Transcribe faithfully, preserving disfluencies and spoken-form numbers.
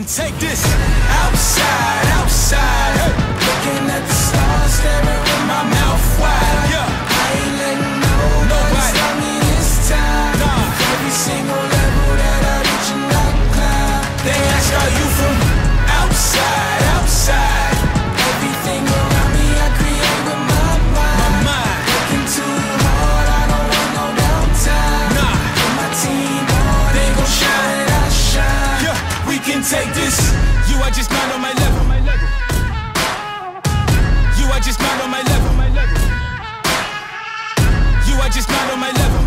can take this outside, outside. Hey. Looking at the stars, staring with my mouth wide. Yeah. I ain't letting nobody, nobody. stop me this time. Nah. Every single level that I reach and I climb. They ask, are you from outside, outside? Everything around me I create with my mind. My mind. Looking too hard, I don't want no downtime. Nah. Put my team on, they gon' shine and I shine. Yeah. We can take this. You are just not on my level. You are just not on my level. You are just not on my level.